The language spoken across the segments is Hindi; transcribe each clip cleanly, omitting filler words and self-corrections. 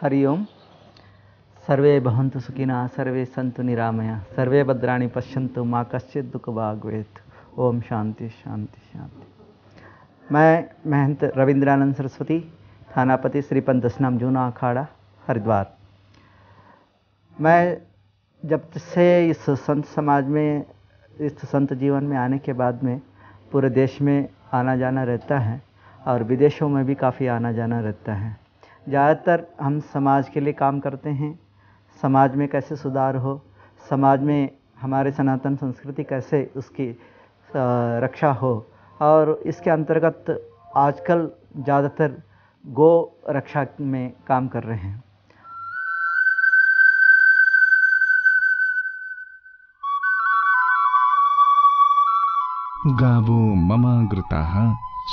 हरिओम। सर्वे भवन्तु सुखिनः, सर्वे सन्तु निरामयाः, सर्वे भद्राणि पश्यन्तु, माँ कश्चित् दुःख भाग् भवेत्। ओम शांति शांति शांति। मैं महंत रविंद्रानंद सरस्वती, थानापति श्रीपंथ 10 नाम, जूना अखाड़ा, हरिद्वार। मैं जब से इस संत समाज में, इस संत जीवन में आने के बाद में पूरे देश में आना जाना रहता है और विदेशों में भी काफ़ी आना जाना रहता है। ज़्यादातर हम समाज के लिए काम करते हैं, समाज में कैसे सुधार हो, समाज में हमारे सनातन संस्कृति कैसे उसकी रक्षा हो, और इसके अंतर्गत आजकल ज़्यादातर गो रक्षा में काम कर रहे हैं। गावो ममाग्रताः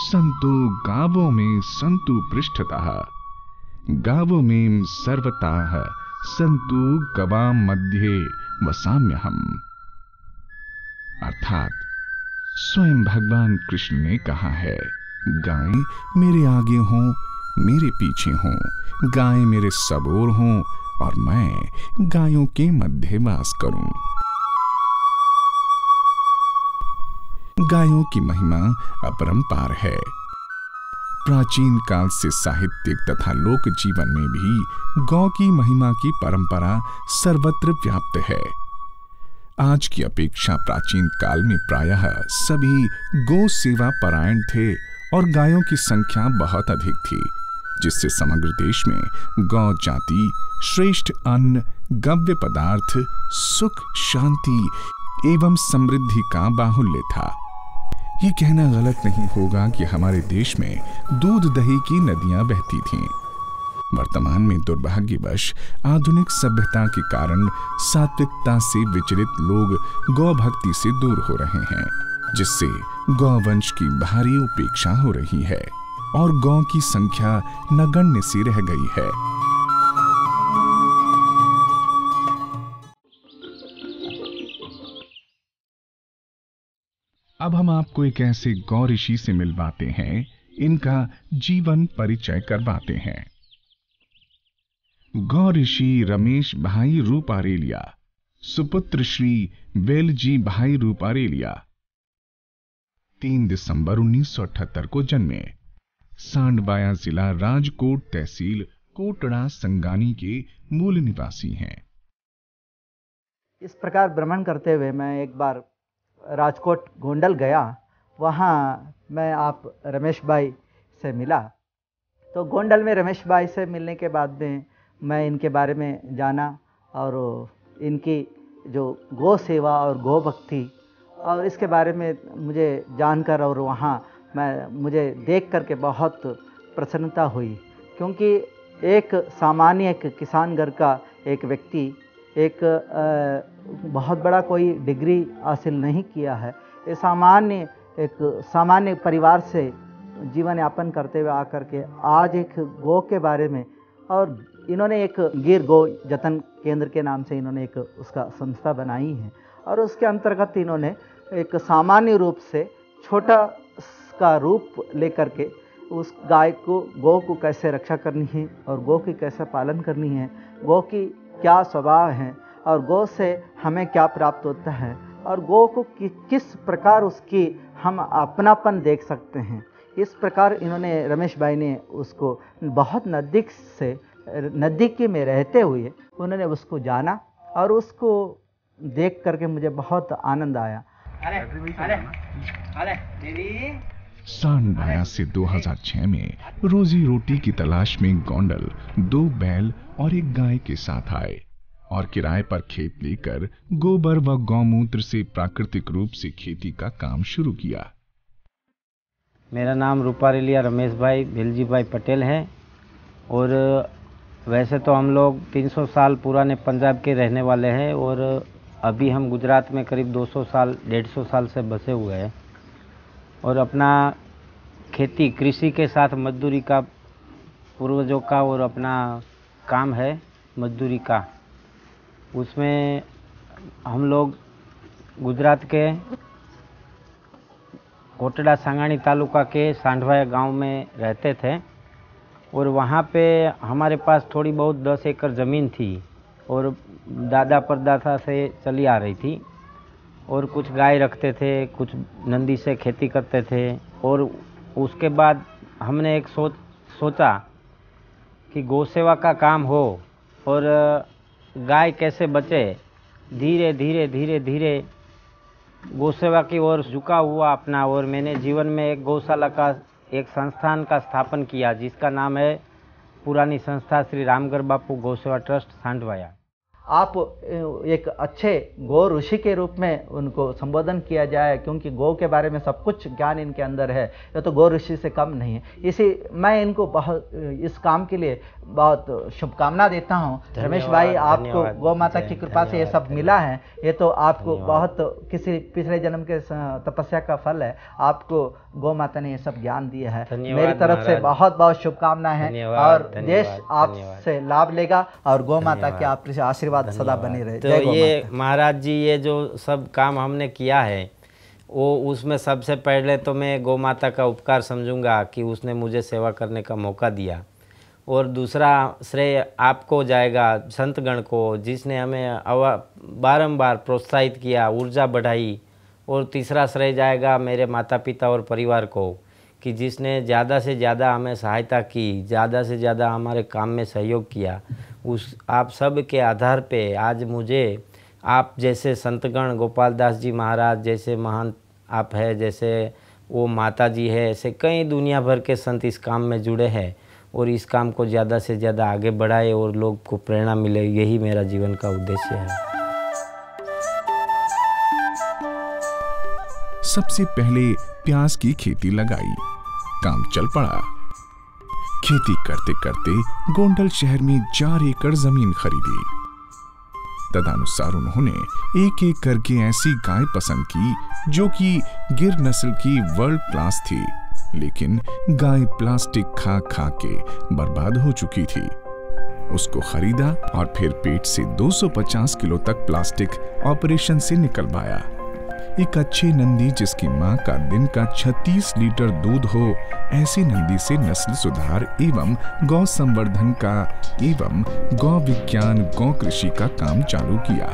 सन्तु गावो में सन्तु पृष्ठतः, गावो में सर्वताः सन्तु गवाम मध्ये वसाम्यहम। अर्थात स्वयं भगवान कृष्ण ने कहा है, गायें मेरे आगे हों, मेरे पीछे हों, गायें मेरे सबोर हों और मैं गायों के मध्य वास करूं। गायों की महिमा अपरंपार है। प्राचीन काल से साहित्यिक तथा लोक जीवन में भी गौ की महिमा की परंपरा सर्वत्र व्याप्त है। आज की अपेक्षा प्राचीन काल में प्रायः सभी गौ सेवा परायण थे और गायों की संख्या बहुत अधिक थी, जिससे समग्र देश में गौ जाति श्रेष्ठ अन्न, गव्य पदार्थ, सुख, शांति एवं समृद्धि का बाहुल्य था। ये कहना गलत नहीं होगा कि हमारे देश में दूध दही की नदियां बहती थीं। वर्तमान में दुर्भाग्यवश आधुनिक सभ्यता के कारण सात्विकता से विचलित लोग गौ भक्ति से दूर हो रहे हैं, जिससे गौवंश की भारी उपेक्षा हो रही है और गौ की संख्या नगण्य सी रह गई है। अब हम आपको एक ऐसे गौ ऋषि से मिलवाते हैं, इनका जीवन परिचय करवाते हैं। गौ ऋषि रमेश भाई रूपारेलिया, सुपुत्र श्री बेलजी भाई रूपारेलिया, 3 दिसंबर 1978 को जन्मे, सांडवाया जिला, राजकोट तहसील, कोटड़ा, संगानी के मूल निवासी हैं। इस प्रकार भ्रमण करते हुए मैं एक बार राजकोट गोंडल गया। वहाँ मैं आप रमेश भाई से मिला। तो गोंडल में रमेश भाई से मिलने के बाद में मैं इनके बारे में जाना और इनकी जो गौ सेवा और गौ भक्ति और इसके बारे में मुझे जानकर और वहाँ मैं मुझे देख कर के बहुत प्रसन्नता हुई, क्योंकि एक सामान्य एक किसान घर का एक व्यक्ति, एक बहुत बड़ा कोई डिग्री हासिल नहीं किया है, ये सामान्य एक सामान्य परिवार से जीवन यापन करते हुए आकर के आज एक गौ के बारे में, और इन्होंने एक गिर गौ जतन केंद्र के नाम से इन्होंने एक उसका संस्था बनाई है, और उसके अंतर्गत इन्होंने एक सामान्य रूप से छोटा का रूप लेकर के उस गाय को, गौ को कैसे रक्षा करनी है और गौ की कैसे पालन करनी है, गौ की क्या स्वभाव है और गौ से हमें क्या प्राप्त होता है और गौ को किस प्रकार उसकी हम अपनापन देख सकते हैं। इस प्रकार इन्होंने रमेश भाई ने उसको बहुत नज़दीकी में रहते हुए उन्होंने उसको जाना और उसको देख करके मुझे बहुत आनंद आया। सांडवाया से 2006 में रोजी रोटी की तलाश में गोंडल 2 बैल और 1 गाय के साथ आए और किराए पर खेत लेकर गोबर व गौमूत्र से प्राकृतिक रूप से खेती का काम शुरू किया। मेरा नाम रूपारेलिया रमेश भाई बेलजी भाई पटेल है और वैसे तो हम लोग 300 साल पुराने पंजाब के रहने वाले हैं और अभी हम गुजरात में करीब 200 साल 150 साल से बसे हुए हैं और अपना खेती कृषि के साथ मजदूरी का पूर्वजों का और अपना काम है मजदूरी का। उसमें हम लोग गुजरात के कोटड़ा संगानी तालुका के सांडवाया गांव में रहते थे और वहाँ पे हमारे पास थोड़ी बहुत 10 एकड़ ज़मीन थी और दादा परदादा से चली आ रही थी, और कुछ गाय रखते थे, कुछ नंदी से खेती करते थे। और उसके बाद हमने एक सोचा कि गौसेवा का काम हो और गाय कैसे बचे। धीरे धीरे धीरे धीरे गौसेवा की ओर झुका हुआ अपना, और मैंने जीवन में एक गौशाला का एक संस्थान का स्थापन किया जिसका नाम है पुरानी संस्था श्री रामगढ़ बापू गौसेवा ट्रस्ट सांडवाया। आप एक अच्छे गौ ऋषि के रूप में उनको संबोधन किया जाए, क्योंकि गौ के बारे में सब कुछ ज्ञान इनके अंदर है, ये तो गौ ऋषि से कम नहीं है। इसी मैं इनको बहुत इस काम के लिए बहुत शुभकामना देता हूँ। रमेश भाई, आपको गौ माता की कृपा से ये सब मिला है, ये तो आपको बहुत किसी पिछले जन्म के तपस्या का फल है। आपको गौ माता ने ये सब ज्ञान दिया है। मेरी तरफ से बहुत बहुत शुभकामनाएं हैं, और देश आपसे लाभ लेगा और गौ माता के आप आशीर्वाद सदा बने रहे। तो ये महाराज जी, ये जो सब काम हमने किया है वो उसमें सबसे पहले तो मैं गौ माता का उपकार समझूंगा कि उसने मुझे सेवा करने का मौका दिया, और दूसरा श्रेय आपको जाएगा, संतगण को, जिसने हमें बारंबार प्रोत्साहित किया, ऊर्जा बढ़ाई। और तीसरा श्रेय जाएगा मेरे माता पिता और परिवार को कि जिसने ज़्यादा से ज़्यादा हमें सहायता की, ज़्यादा से ज़्यादा हमारे काम में सहयोग किया। उस आप सब के आधार पे आज मुझे आप जैसे संतगण, गोपालदास जी महाराज जैसे महान आप है, जैसे वो माता जी है, ऐसे कई दुनिया भर के संत इस काम में जुड़े हैं और इस काम को ज़्यादा से ज़्यादा आगे बढ़ाए और लोग को प्रेरणा मिले, यही मेरा जीवन का उद्देश्य है। सबसे पहले प्याज की खेती लगाई, काम चल पड़ा। खेती करते करते गोंडल शहर में 4 एकड़ जमीन खरीदी। तदनुसार उन्होंने एक एक करके ऐसी गाय पसंद की जो कि गिर नस्ल की वर्ल्ड क्लास थी, लेकिन गाय प्लास्टिक खा खा के बर्बाद हो चुकी थी। उसको खरीदा और फिर पेट से 250 किलो तक प्लास्टिक ऑपरेशन से निकलवाया। एक अच्छी नंदी जिसकी मां का दिन का 36 लीटर दूध हो, ऐसी नंदी से नस्ल सुधार एवं गौ संवर्धन का एवं गौ विज्ञान गौ कृषि का काम चालू किया।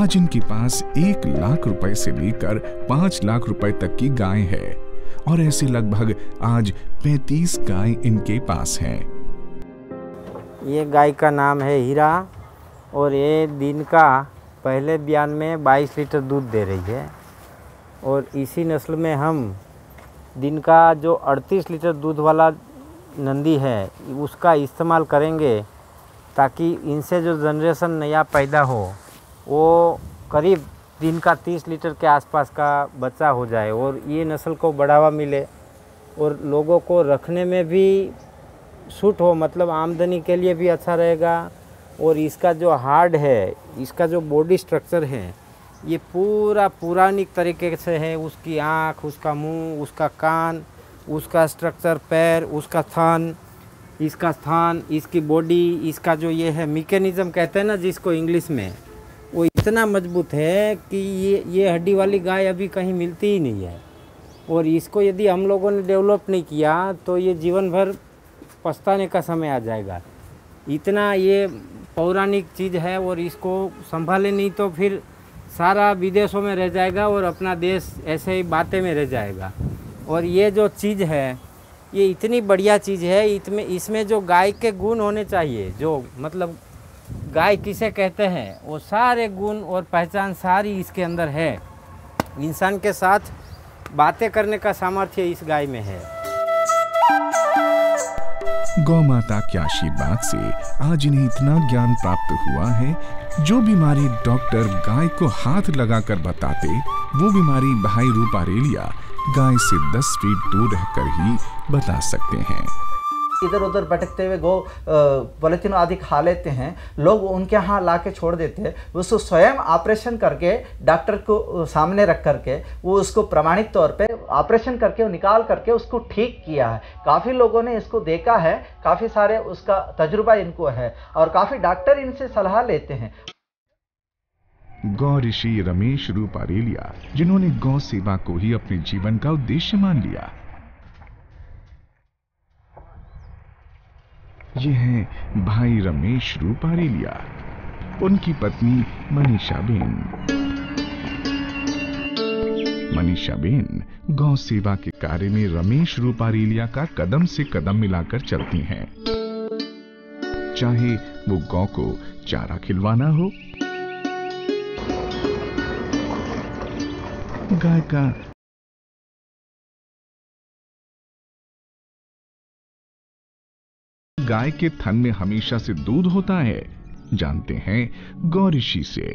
आज इनके पास 1 लाख रुपए से लेकर 5 लाख रुपए तक की गाय है, और ऐसे लगभग आज 35 गाय इनके पास हैं। ये गाय का नाम है हीरा, और ये दिन का पहले बयान में 22 लीटर दूध दे रही है, और इसी नस्ल में हम दिन का जो 38 लीटर दूध वाला नंदी है उसका इस्तेमाल करेंगे, ताकि इनसे जो जनरेशन नया पैदा हो वो करीब दिन का 30 लीटर के आसपास का बच्चा हो जाए, और ये नस्ल को बढ़ावा मिले और लोगों को रखने में भी सूट हो, मतलब आमदनी के लिए भी अच्छा रहेगा। और इसका जो हार्ड है, इसका जो बॉडी स्ट्रक्चर है, ये पूरा पुरानिक तरीके से है। उसकी आँख, उसका मुंह, उसका कान, उसका स्ट्रक्चर, पैर, उसका स्थान, इसका स्थान, इसकी बॉडी, इसका जो ये है मैकेनिज़्म कहते हैं ना जिसको इंग्लिश में, वो इतना मजबूत है कि ये हड्डी वाली गाय अभी कहीं मिलती ही नहीं है। और इसको यदि हम लोगों ने डेवलप नहीं किया तो ये जीवन भर पछताने का समय आ जाएगा, इतना ये पौराणिक चीज़ है। और इसको संभाले नहीं तो फिर सारा विदेशों में रह जाएगा और अपना देश ऐसे ही बातें में रह जाएगा। और ये जो चीज़ है ये इतनी बढ़िया चीज़ है, इसमें जो गाय के गुण होने चाहिए, जो मतलब गाय किसे कहते हैं, वो सारे गुण और पहचान सारी इसके अंदर है। इंसान के साथ बातें करने का सामर्थ्य इस गाय में है। गौ माता के आशीर्वाद से आज इन्हें इतना ज्ञान प्राप्त हुआ है, जो बीमारी डॉक्टर गाय को हाथ लगाकर बताते, वो बीमारी भाई रूपारेलिया गाय से 10 फीट दूर रहकर ही बता सकते हैं। इधर उधर भटकते हुए गौ पॉलिथीन आदि खा लेते हैं, लोग उनके यहाँ ला के छोड़ देते हैं। उसको स्वयं ऑपरेशन करके डॉक्टर को सामने रख करके वो उसको प्रमाणित तौर पे ऑपरेशन करके वो निकाल करके उसको ठीक किया है। काफ़ी लोगों ने इसको देखा है, काफ़ी सारे उसका तजुर्बा इनको है, और काफ़ी डॉक्टर इनसे सलाह लेते हैं। गौ ऋषि रमेश रूपारेलिया, जिन्होंने गौ सेवा को ही अपने जीवन का उद्देश्य मान लिया, ये हैं भाई रमेश रूपारेलिया, उनकी पत्नी मनीषा बेन। मनीषा बेन गौ सेवा के कार्य में रमेश रूपारेलिया का कदम से कदम मिलाकर चलती हैं। चाहे वो गौ को चारा खिलवाना हो, गाय का गाय के थन में हमेशा से दूध होता है। जानते हैं गौ ऋषि से,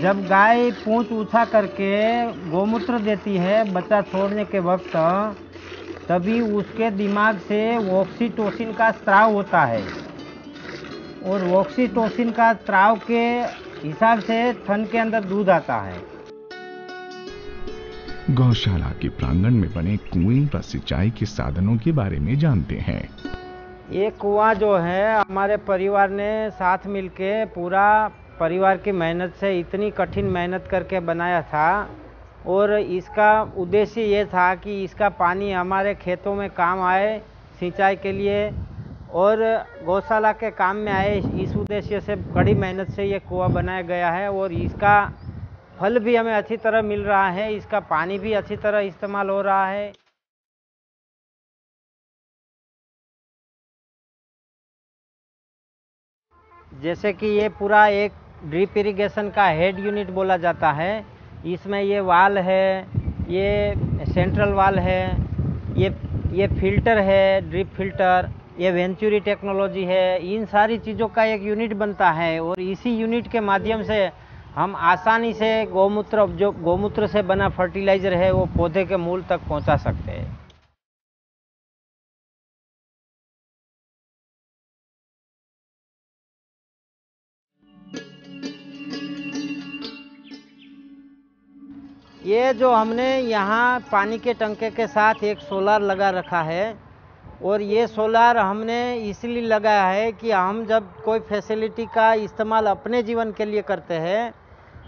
जब गाय पूंछ उठा करके गोमूत्र देती है बच्चा छोड़ने के वक्त, तभी उसके दिमाग से ऑक्सीटोसिन का स्राव होता है और ऑक्सीटोसिन का स्राव के हिसाब से थन के अंदर दूध आता है। गौशाला के प्रांगण में बने कुएं व सिंचाई के साधनों के बारे में जानते हैं। ये कुआं जो है हमारे परिवार ने साथ मिलके पूरा परिवार की मेहनत से इतनी कठिन मेहनत करके बनाया था और इसका उद्देश्य ये था कि इसका पानी हमारे खेतों में काम आए, सिंचाई के लिए और गौशाला के काम में आए। इस उद्देश्य से कड़ी मेहनत से ये कुआं बनाया गया है और इसका फल भी हमें अच्छी तरह मिल रहा है, इसका पानी भी अच्छी तरह इस्तेमाल हो रहा है। जैसे कि ये पूरा एक ड्रिप इरिगेशन का हेड यूनिट बोला जाता है। इसमें ये वाल है, ये सेंट्रल वाल है, ये फिल्टर है, ड्रिप फिल्टर, ये वेंचुरी टेक्नोलॉजी है। इन सारी चीज़ों का एक यूनिट बनता है और इसी यूनिट के माध्यम से हम आसानी से गौमूत्र, जो गौमूत्र से बना फर्टिलाइजर है, वो पौधे के मूल तक पहुंचा सकते हैं। ये जो हमने यहाँ पानी के टंके के साथ एक सोलार लगा रखा है और ये सोलार हमने इसलिए लगाया है कि हम जब कोई फैसिलिटी का इस्तेमाल अपने जीवन के लिए करते हैं,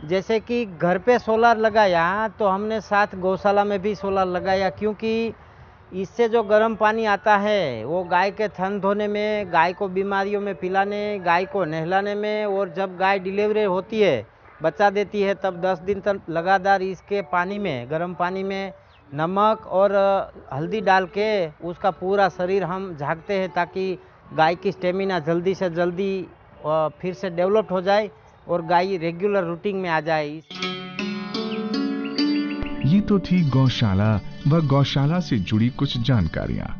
जैसे कि घर पे सोलार लगाया तो हमने साथ गौशाला में भी सोलार लगाया, क्योंकि इससे जो गर्म पानी आता है वो गाय के थन धोने में, गाय को बीमारियों में पिलाने, गाय को नहलाने में और जब गाय डिलीवरी होती है, बच्चा देती है, तब 10 दिन तक लगातार इसके पानी में, गर्म पानी में नमक और हल्दी डाल के उसका पूरा शरीर हम झाँकते हैं ताकि गाय की स्टेमिना जल्दी से जल्दी फिर से डेवलप हो जाए और गाय रेगुलर रूटीन में आ जाए। ये तो थी गौशाला व गौशाला से जुड़ी कुछ जानकारियाँ।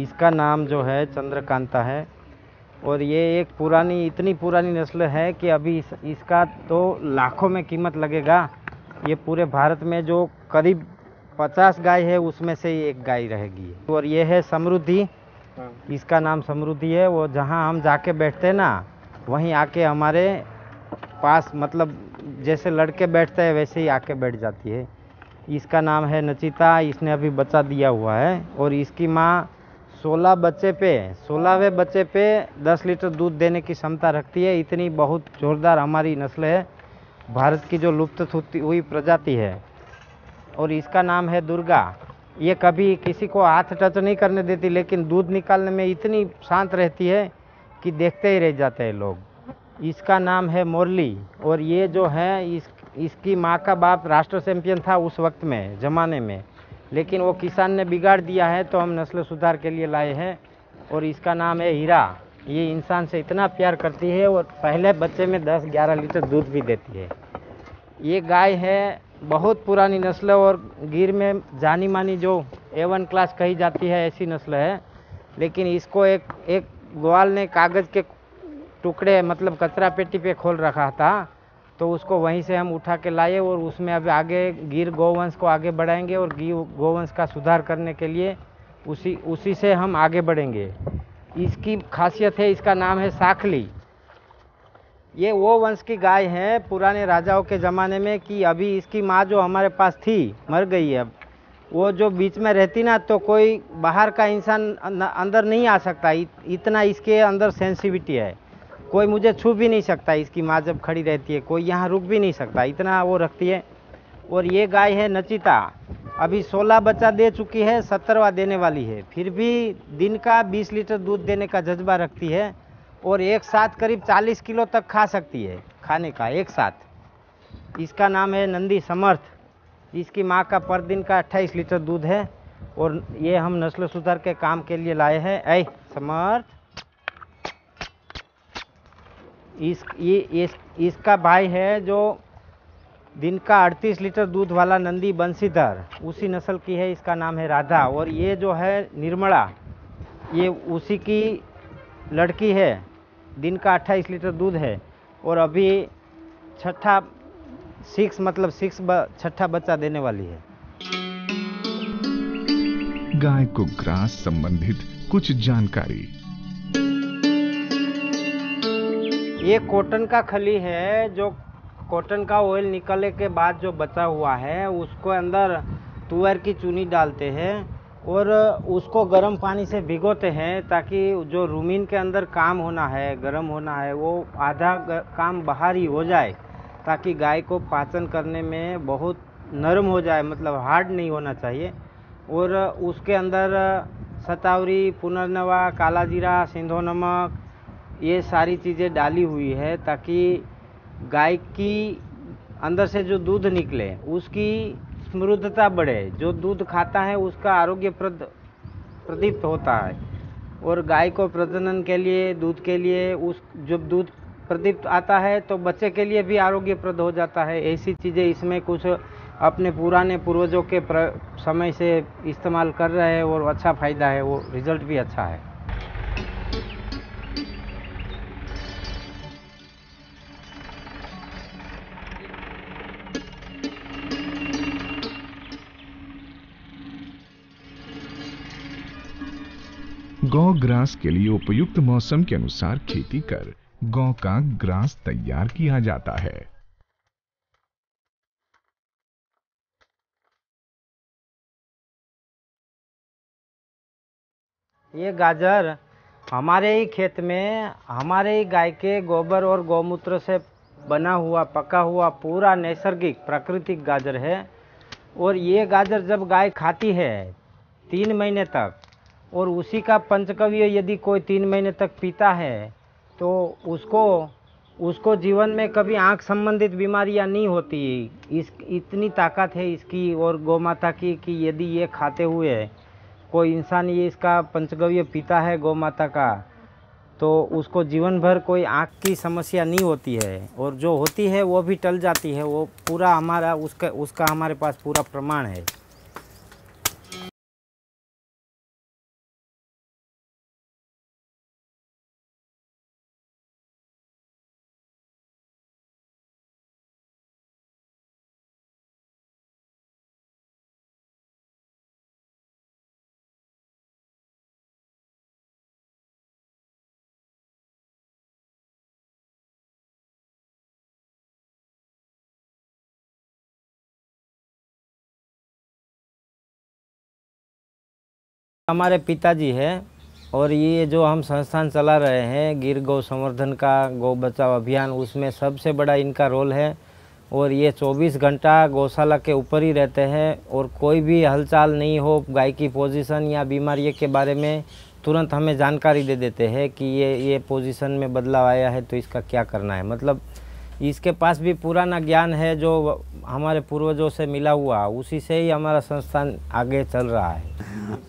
इसका नाम जो है चंद्रकांता है और ये एक पुरानी, इतनी पुरानी नस्ल है कि अभी इसका तो लाखों में कीमत लगेगा। ये पूरे भारत में जो करीब 50 गाय है उसमें से एक गाय रहेगी। और ये है समृद्धि, इसका नाम समृद्धि है। वो जहाँ हम जाके बैठते हैं ना, वहीं आके हमारे पास, मतलब जैसे लड़के बैठते हैं वैसे ही आके बैठ जाती है। इसका नाम है नचिता, इसने अभी बच्चा दिया हुआ है और इसकी माँ 16वें बच्चे पे 10 लीटर दूध देने की क्षमता रखती है। इतनी बहुत जोरदार हमारी नस्ल है, भारत की जो लुप्त होती हुई प्रजाति है। और इसका नाम है दुर्गा, ये कभी किसी को हाथ टच नहीं करने देती, लेकिन दूध निकालने में इतनी शांत रहती है कि देखते ही रह जाते हैं लोग। इसका नाम है मोरली और ये जो है इसकी माँ का बाप राष्ट्र चैम्पियन था उस वक्त में, ज़माने में, लेकिन वो किसान ने बिगाड़ दिया है, तो हम नस्ल सुधार के लिए लाए हैं। और इसका नाम है हीरा, ये इंसान से इतना प्यार करती है और पहले बच्चे में 10-11 लीटर दूध भी देती है। ये गाय है बहुत पुरानी नस्ल और गिर में जानी मानी, जो A1 क्लास कही जाती है, ऐसी नस्ल है। लेकिन इसको एक ग्वाल ने कागज़ के टुकड़े, मतलब कचरा पेटी पे खोल रखा था, तो उसको वहीं से हम उठा के लाए और उसमें अब आगे गिर गोवंश को आगे बढ़ाएंगे और गिर गोवंश का सुधार करने के लिए उसी से हम आगे बढ़ेंगे। इसकी खासियत है, इसका नाम है साखली। ये वो वंश की गाय है पुराने राजाओं के ज़माने में कि अभी इसकी माँ जो हमारे पास थी मर गई है। अब वो जो बीच में रहती ना, तो कोई बाहर का इंसान अंदर नहीं आ सकता, इतना इसके अंदर सेंसिटिविटी है। कोई मुझे छू भी नहीं सकता, इसकी माँ जब खड़ी रहती है कोई यहाँ रुक भी नहीं सकता, इतना वो रखती है। और ये गाय है नचिता, अभी 16 बच्चा दे चुकी है, 17वां देने वाली है, फिर भी दिन का 20 लीटर दूध देने का जज्बा रखती है और एक साथ करीब 40 किलो तक खा सकती है खाने का एक साथ। इसका नाम है नंदी समर्थ, इसकी माँ का पर दिन का 28 लीटर दूध है और ये हम नस्ल सुधार के काम के लिए लाए हैं। ऐ समर्थ, इसका भाई है जो दिन का 38 लीटर दूध वाला नंदी बंशीधर, उसी नस्ल की है, इसका नाम है राधा। और ये जो है निर्मला, ये उसी की लड़की है, दिन का 28 लीटर दूध है और अभी छठा बच्चा देने वाली है। गाय को ग्रास संबंधित कुछ जानकारी। ये कॉटन का खली है, जो कॉटन का ऑयल निकलने के बाद जो बचा हुआ है उसको अंदर तुअर की चूनी डालते हैं और उसको गर्म पानी से भिगोते हैं ताकि जो रूमिन के अंदर काम होना है, गर्म होना है, वो आधा काम बाहर ही हो जाए ताकि गाय को पाचन करने में बहुत नरम हो जाए, मतलब हार्ड नहीं होना चाहिए। और उसके अंदर सतावरी, पुनर्नवा, काला जीरा, सिंधो नमक, ये सारी चीज़ें डाली हुई है ताकि गाय की अंदर से जो दूध निकले उसकी समृद्धता बढ़े, जो दूध खाता है उसका आरोग्य प्रदीप्त होता है। और गाय को प्रजनन के लिए, दूध के लिए, उस जब दूध प्रदीप्त आता है तो बच्चे के लिए भी आरोग्यप्रद हो जाता है। ऐसी चीज़ें इसमें कुछ अपने पुराने पूर्वजों के समय से इस्तेमाल कर रहे हैं और अच्छा फ़ायदा है, वो रिजल्ट भी अच्छा है। गौ ग्रास के लिए उपयुक्त मौसम के अनुसार खेती कर गौ का ग्रास तैयार किया जाता है। ये गाजर हमारे ही खेत में हमारे ही गाय के गोबर और गौमूत्र से बना हुआ, पका हुआ, पूरा नैसर्गिक प्राकृतिक गाजर है। और ये गाजर जब गाय खाती है 3 महीने तक, और उसी का पंचकव्य यदि कोई 3 महीने तक पीता है तो उसको जीवन में कभी आँख संबंधित बीमारियां नहीं होती। इस इतनी ताकत है इसकी और गौमाता की कि यदि ये खाते हुए कोई इंसान ये इसका पंचगव्य पीता है गौमाता का तो उसको जीवन भर कोई आँख की समस्या नहीं होती है, और जो होती है वो भी टल जाती है। वो पूरा हमारा उसका हमारे पास पूरा प्रमाण है। हमारे पिताजी हैं और ये जो हम संस्थान चला रहे हैं गिर गौ संवर्धन का, गौ बचाव अभियान, उसमें सबसे बड़ा इनका रोल है। और ये 24 घंटा गौशाला के ऊपर ही रहते हैं और कोई भी हलचल नहीं हो, गाय की पोजीशन या बीमारी के बारे में तुरंत हमें जानकारी दे देते हैं कि ये पोजीशन में बदलाव आया है तो इसका क्या करना है। मतलब इसके पास भी पुराना ज्ञान है जो हमारे पूर्वजों से मिला हुआ, उसी से ही हमारा संस्थान आगे चल रहा है।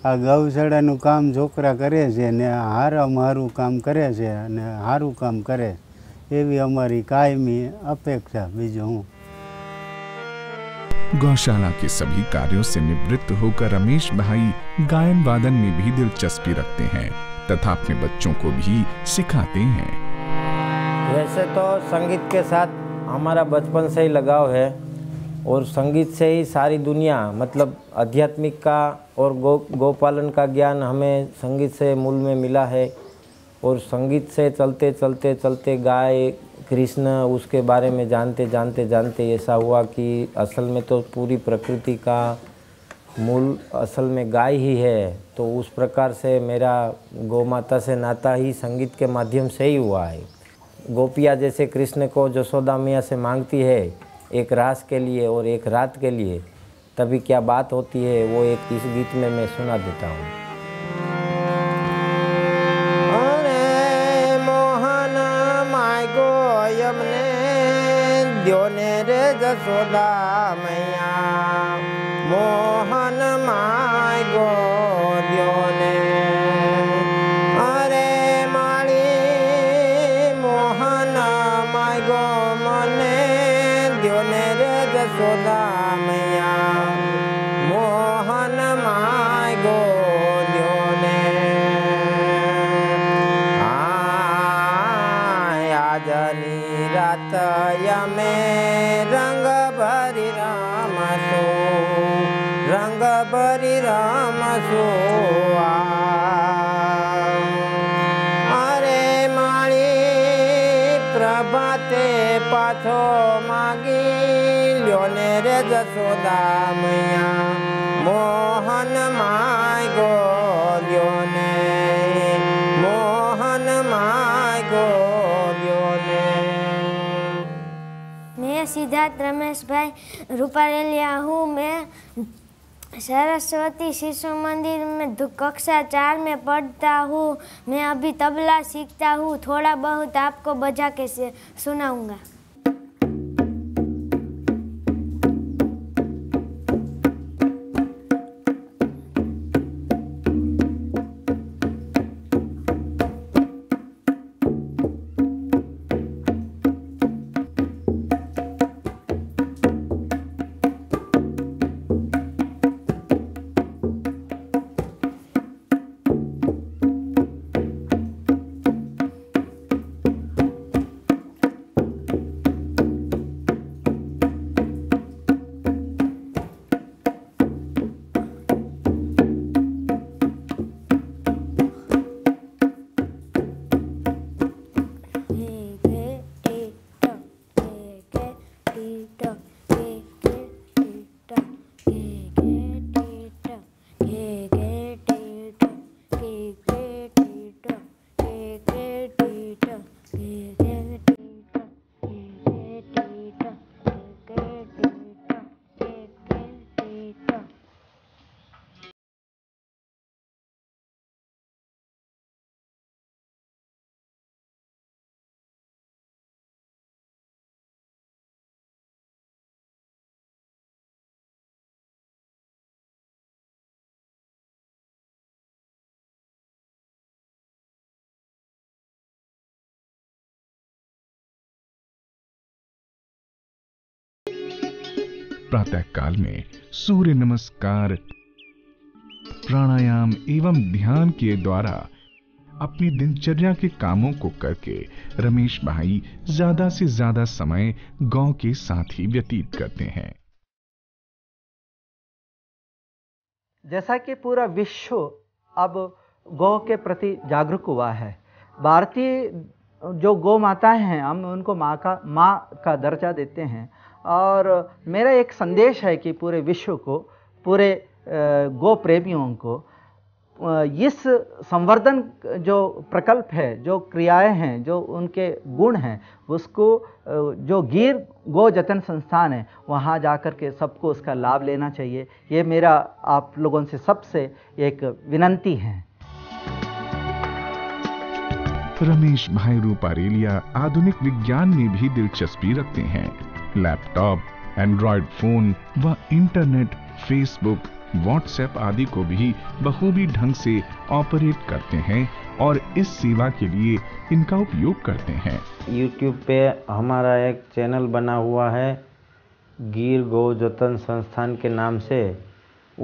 आ गौशालाનું કામ છોકરા કરે છે ને હારું કામ કરે છે અને હારું કામ કરે એવી અમારી કાયમી અપેક્ષા। બીજો હું गौशाला के सभी कार्यों से निवृत्त होकर रमेश भाई गायन वादन में भी दिलचस्पी रखते हैं तथा अपने बच्चों को भी सिखाते हैं। वैसे तो संगीत के साथ हमारा बचपन से ही लगाव है और संगीत से ही सारी दुनिया, मतलब आध्यात्मिक का और गौपालन का ज्ञान हमें संगीत से मूल में मिला है। और संगीत से चलते चलते चलते गाय, कृष्ण, उसके बारे में जानते जानते जानते ऐसा हुआ कि असल में तो पूरी प्रकृति का मूल असल में गाय ही है। तो उस प्रकार से मेरा गौ माता से नाता ही संगीत के माध्यम से ही हुआ है। गोपिया जैसे कृष्ण को जसोदा मैया से मांगती है एक रास के लिए और एक रात के लिए, तभी क्या बात होती है वो एक इस गीत में मैं सुना देता हूँ। जसोदा मैया मोहन माय गो दियोने, अरे माली मोहन माय गो मने दियोने रे जसोदा मैया मोहन माय गो दियोने। आज नी रात यमें रंग बरी राम सो, अरे माली प्रभाते पाछो मागी ल्योने रे जसोदा मैया मोहन माय गो ल्योने मोहन माय गो ल्योने। मैं सिद्धार्थ रमेश भाई रूपरेलिया हूँ। मैं सरस्वती शिशु मंदिर में कक्षा 4 में पढ़ता हूँ। मैं अभी तबला सीखता हूँ, थोड़ा बहुत आपको बजा के सुनाऊंगा। प्रातः काल में सूर्य नमस्कार, प्राणायाम एवं ध्यान के द्वारा अपनी दिनचर्या के कामों को करके रमेश भाई ज्यादा से ज्यादा समय गांव के साथ ही व्यतीत करते हैं। जैसा कि पूरा विश्व अब गौ के प्रति जागरूक हुआ है, भारतीय जो गौ माताएं हैं हम उनको माँ का दर्जा देते हैं। और मेरा एक संदेश है कि पूरे विश्व को, पूरे गो प्रेमियों को इस संवर्धन जो प्रकल्प है, जो क्रियाएं हैं, जो उनके गुण हैं, उसको जो गिर गौ जतन संस्थान है वहाँ जाकर के सबको उसका लाभ लेना चाहिए। ये मेरा आप लोगों से सबसे एक विनंती है। रमेश भाई रूपारेलिया आधुनिक विज्ञान में भी दिलचस्पी रखते हैं। लैपटॉप, एंड्रॉयड फोन व इंटरनेट, फेसबुक, व्हाट्सएप आदि को भी बखूबी ढंग से ऑपरेट करते हैं और इस सेवा के लिए इनका उपयोग करते हैं। यूट्यूब पे हमारा एक चैनल बना हुआ है गिर गौ जतन संस्थान के नाम से।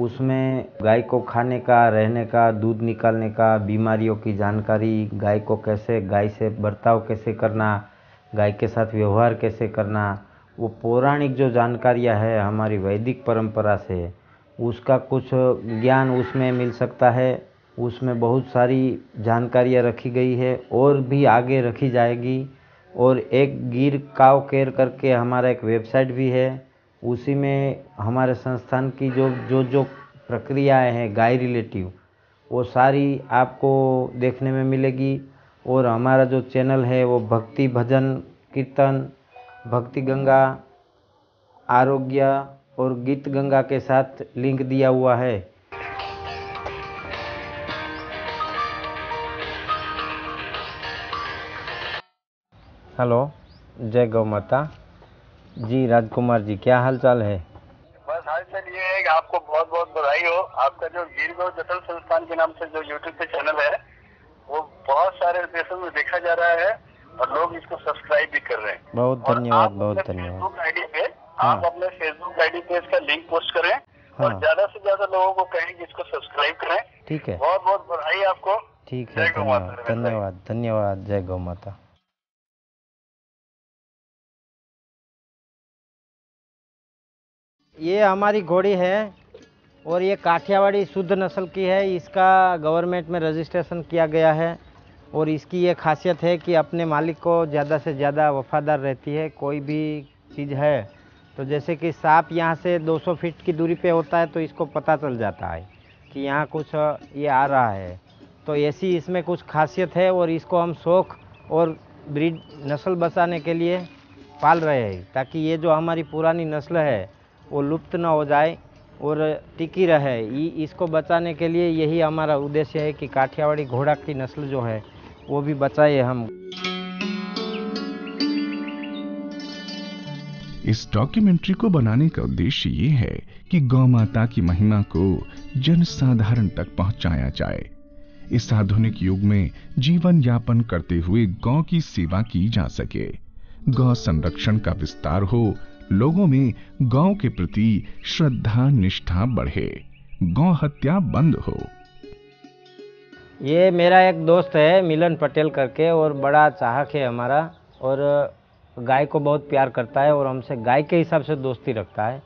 उसमें गाय को खाने का, रहने का, दूध निकालने का, बीमारियों की जानकारी, गाय को कैसे, गाय से बर्ताव कैसे करना, गाय के साथ व्यवहार कैसे करना, वो पौराणिक जो जानकारियाँ है हमारी वैदिक परंपरा से, उसका कुछ ज्ञान उसमें मिल सकता है। उसमें बहुत सारी जानकारियाँ रखी गई है और भी आगे रखी जाएगी। और एक गिर काव केयर करके हमारा एक वेबसाइट भी है, उसी में हमारे संस्थान की जो जो जो प्रक्रियाएँ हैं गाय रिलेटिव वो सारी आपको देखने में मिलेगी। और हमारा जो चैनल है वो भक्ति भजन कीर्तन, भक्ति गंगा, आरोग्य और गीत गंगा के साथ लिंक दिया हुआ है। हेलो, जय गौ माता जी। राजकुमार जी, क्या हाल चाल है? बस हाल चाल ये है कि आपको बहुत बहुत बधाई हो। आपका जो गिर गौ जतन संस्थान के नाम से जो यूट्यूब पे चैनल है वो बहुत सारे देशों में देखा जा रहा है और लोग इसको सब्सक्राइब भी कर रहे हैं। बहुत धन्यवाद, बहुत धन्यवाद। फेसबुक आईडी पे आप अपने फेसबुक आईडी पे इसका लिंक पोस्ट करें और ज्यादा से ज्यादा लोगों को कहें कि इसको सब्सक्राइब करें। ठीक है, बहुत बहुत बधाई आपको। ठीक है, धन्यवाद, धन्यवाद, जय गौ माता। ये हमारी घोड़ी है और ये काठियावाड़ी शुद्ध नस्ल की है। इसका गवर्नमेंट में रजिस्ट्रेशन किया गया है और इसकी ये खासियत है कि अपने मालिक को ज़्यादा से ज़्यादा वफादार रहती है। कोई भी चीज़ है तो जैसे कि सांप यहाँ से 200 फीट की दूरी पे होता है तो इसको पता चल जाता है कि यहाँ कुछ ये आ रहा है, तो ऐसी इसमें कुछ खासियत है और इसको हम शौक़ और ब्रीड नस्ल बचाने के लिए पाल रहे हैं ताकि ये जो हमारी पुरानी नस्ल है वो लुप्त ना हो जाए और टिकी रहे। इसको बचाने के लिए यही हमारा उद्देश्य है कि काठियावाड़ी घोड़ा की नस्ल जो है वो भी बचाए हम। इस डॉक्यूमेंट्री को बनाने का उद्देश्य ये है कि गौ माता की महिमा को जन साधारण तक पहुंचाया जाए। इस आधुनिक युग में जीवन यापन करते हुए गौ की सेवा की जा सके, गौ संरक्षण का विस्तार हो, लोगों में गौ के प्रति श्रद्धा निष्ठा बढ़े, गौ हत्या बंद हो। ये मेरा एक दोस्त है मिलन पटेल करके और बड़ा चाहक है हमारा और गाय को बहुत प्यार करता है और हमसे गाय के हिसाब से दोस्ती रखता है।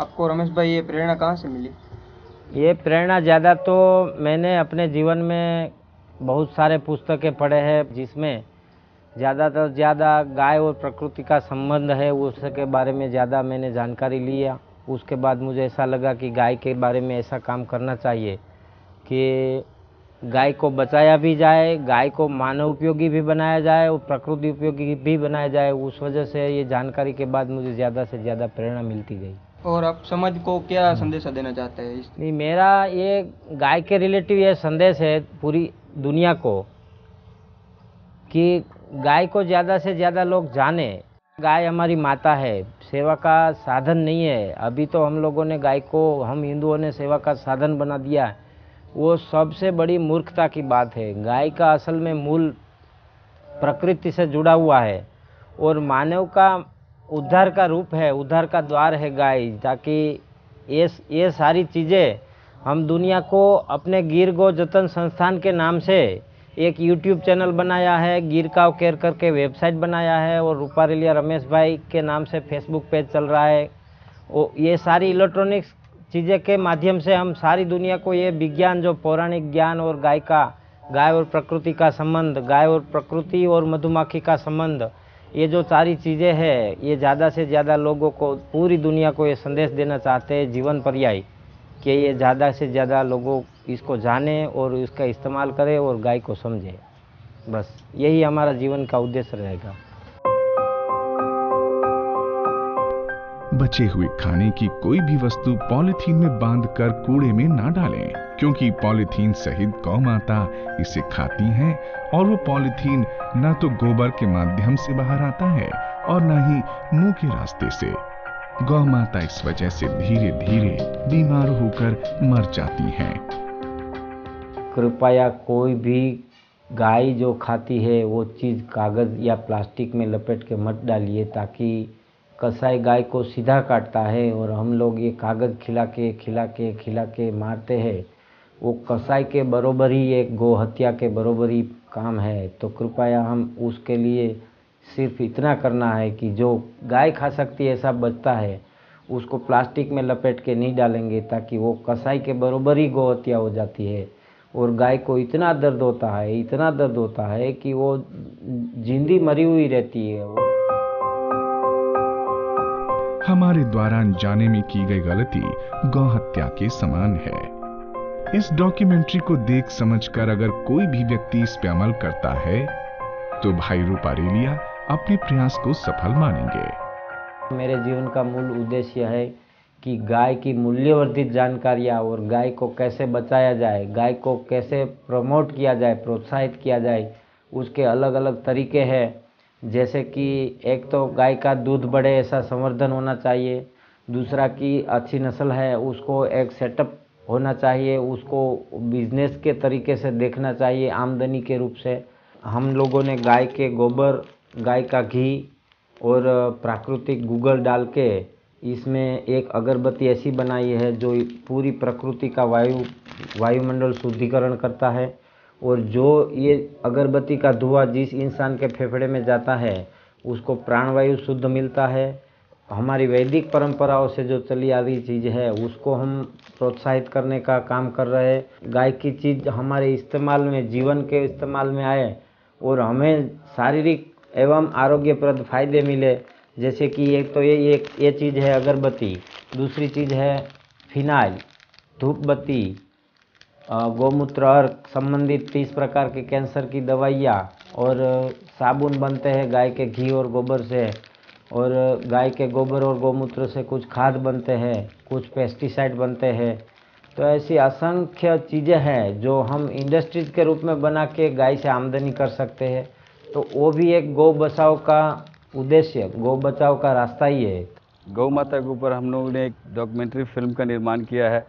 आपको रमेश भाई ये प्रेरणा कहाँ से मिली? ये प्रेरणा ज़्यादा तो मैंने अपने जीवन में बहुत सारे पुस्तकें पढ़े हैं जिसमें ज़्यादातर ज़्यादा गाय और प्रकृति का संबंध है उसके बारे में ज़्यादा मैंने जानकारी लिया। उसके बाद मुझे ऐसा लगा कि गाय के बारे में ऐसा काम करना चाहिए कि गाय को बचाया भी जाए, गाय को मानव उपयोगी भी बनाया जाए और प्रकृति उपयोगी भी बनाया जाए। उस वजह से ये जानकारी के बाद मुझे ज़्यादा से ज़्यादा प्रेरणा मिलती गई। और आप समाज को क्या संदेश देना चाहते हैं? नहीं, मेरा ये गाय के रिलेटिव ये संदेश है पूरी दुनिया को कि गाय को ज़्यादा से ज़्यादा लोग जाने। गाय हमारी माता है, सेवा का साधन नहीं है। अभी तो हम लोगों ने गाय को, हम हिंदुओं ने सेवा का साधन बना दिया है, वो सबसे बड़ी मूर्खता की बात है। गाय का असल में मूल प्रकृति से जुड़ा हुआ है और मानव का उद्धार का रूप है, उद्धार का द्वार है गाय, ताकि ये सारी चीज़ें हम दुनिया को अपने गिर गौ जतन संस्थान के नाम से एक YouTube चैनल बनाया है, गिर काव केयर करके वेबसाइट बनाया है और रूपारेलिया रमेश भाई के नाम से फेसबुक पेज चल रहा है। और ये सारी इलेक्ट्रॉनिक्स चीज़ें के माध्यम से हम सारी दुनिया को ये विज्ञान, जो पौराणिक ज्ञान और गाय का, गाय और प्रकृति का संबंध, गाय और प्रकृति और मधुमक्खी का संबंध, ये जो सारी चीज़ें हैं ये ज़्यादा से ज़्यादा लोगों को, पूरी दुनिया को ये संदेश देना चाहते हैं जीवन पर्याय कि ये ज़्यादा से ज़्यादा लोगों इसको जाने और इसका इस्तेमाल करें और गाय को समझे। बस यही हमारा जीवन का उद्देश्य रहेगा। बचे हुए खाने की कोई भी वस्तु पॉलिथीन में बांधकर कूड़े में ना डालें क्योंकि पॉलिथीन सहित गौ माता इसे खाती हैं और वो पॉलिथीन ना तो गोबर के माध्यम से बाहर आता है और ना ही मुंह के रास्ते से। गौ माता इस वजह से धीरे धीरे बीमार होकर मर जाती है। कृपया कोई भी गाय जो खाती है वो चीज़ कागज़ या प्लास्टिक में लपेट के मत डालिए ताकि कसाई गाय को सीधा काटता है और हम लोग ये कागज़ खिला के मारते हैं, वो कसाई के बरोबर ही एक गौ हत्या के बरोबर ही काम है। तो कृपया हम उसके लिए सिर्फ इतना करना है कि जो गाय खा सकती है ऐसा बचता है उसको प्लास्टिक में लपेट के नहीं डालेंगे ताकि वो कसाई के बरोबर ही गौ हत्या हो जाती है और गाय को इतना दर्द होता है, इतना दर्द होता है कि वो जिंदी मरी हुई रहती है। हमारे द्वारा अनजाने में की गई गलती गौ हत्या के समान है। इस डॉक्यूमेंट्री को देख समझकर अगर कोई भी व्यक्ति इस पे अमल करता है तो भाई रूपारेलिया अपने प्रयास को सफल मानेंगे। मेरे जीवन का मूल उद्देश्य है कि गाय की मूल्यवर्धित जानकारियाँ और गाय को कैसे बचाया जाए, गाय को कैसे प्रमोट किया जाए, प्रोत्साहित किया जाए, उसके अलग अलग तरीके हैं। जैसे कि एक तो गाय का दूध बढ़े ऐसा संवर्धन होना चाहिए, दूसरा कि अच्छी नस्ल है उसको एक सेटअप होना चाहिए, उसको बिजनेस के तरीके से देखना चाहिए, आमदनी के रूप से। हम लोगों ने गाय के गोबर, गाय का घी और प्राकृतिक गूगल डाल के इसमें एक अगरबत्ती ऐसी बनाई है जो पूरी प्रकृति का वायुमंडल शुद्धिकरण करता है। और जो ये अगरबत्ती का धुआं जिस इंसान के फेफड़े में जाता है उसको प्राणवायु शुद्ध मिलता है। हमारी वैदिक परंपराओं से जो चली आ रही चीज़ है उसको हम प्रोत्साहित करने का काम कर रहे हैं। गाय की चीज़ हमारे इस्तेमाल में, जीवन के इस्तेमाल में आए और हमें शारीरिक एवं आरोग्यप्रद फायदे मिले। जैसे कि एक तो ये चीज़ है अगरबत्ती, दूसरी चीज़ है फिनाइल, धूपबत्ती, गोमूत्र अर्क संबंधित 30 प्रकार के कैंसर की दवाइयाँ, और साबुन बनते हैं गाय के घी और गोबर से, और गाय के गोबर और गोमूत्र से कुछ खाद बनते हैं, कुछ पेस्टिसाइड बनते हैं। तो ऐसी असंख्य चीज़ें हैं जो हम इंडस्ट्रीज़ के रूप में बना के गाय से आमदनी कर सकते हैं। तो वो भी एक गौ बचाव का उद्देश्य, गौ बचाव का रास्ता ही है। गौ माता के ऊपर हम लोगों ने एक डॉक्यूमेंट्री फिल्म का निर्माण किया है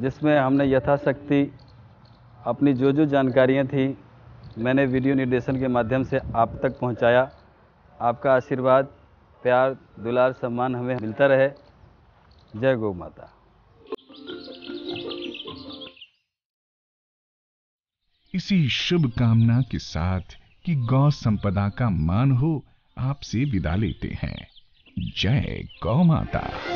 जिसमें हमने यथाशक्ति अपनी जो जानकारियाँ थी मैंने वीडियो निर्देशन के माध्यम से आप तक पहुँचाया। आपका आशीर्वाद, प्यार, दुलार, सम्मान हमें मिलता रहे। जय गौ माता। इसी शुभ कामना के साथ कि गौ संपदा का मान हो, आपसे विदा लेते हैं। जय गौ माता।